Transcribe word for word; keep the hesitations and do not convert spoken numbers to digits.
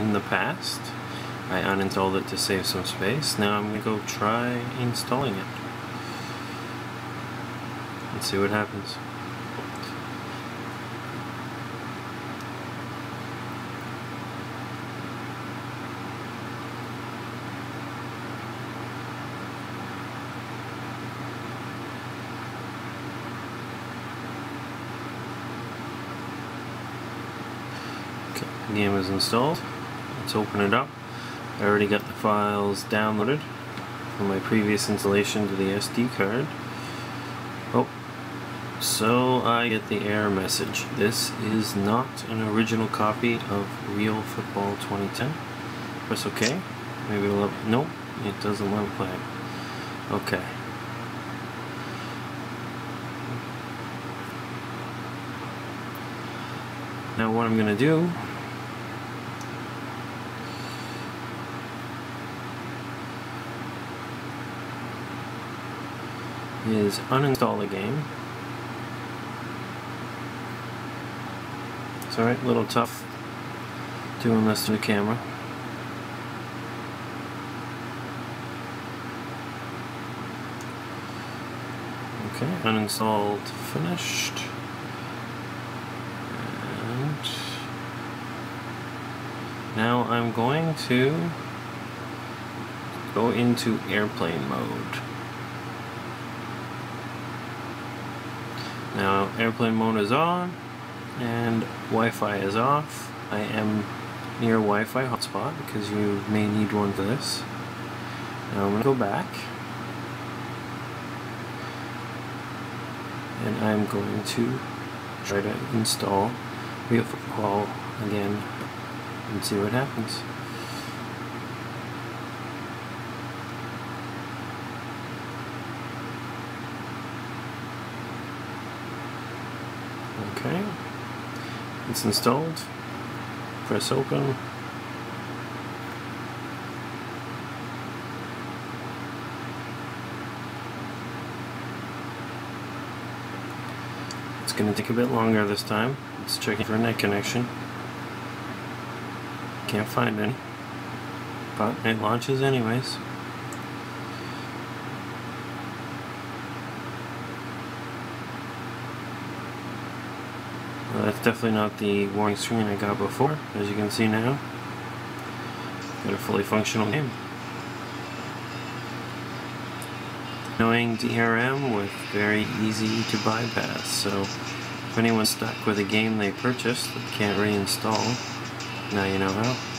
in the past. I uninstalled it to save some space. Now I'm going to go try installing it. Let's see what happens. The game is installed. Let's open it up. I already got the files downloaded from my previous installation to the S D card. Oh, so I get the error message. This is not an original copy of Real Football twenty ten. Press OK. Maybe it'll let me... Nope, it doesn't want to play. Okay. Now what I'm going to do is uninstall the game. It's alright, a little tough doing this to the camera. Okay, uninstalled, finished. And now I'm going to go into airplane mode. Now airplane mode is on and Wi-Fi is off. I am near Wi-Fi hotspot because you may need one for this. Now I'm going to go back and I'm going to try to install Real Football again and see what happens. Okay, it's installed. Press open. It's going to take a bit longer this time. It's checking for a net connection. Can't find any, but it launches anyways. Well, that's definitely not the warning screen I got before. As you can see now, got a fully functional game. Knowing D R M was very easy to bypass, so if anyone's stuck with a game they purchased that can't reinstall, now you know how.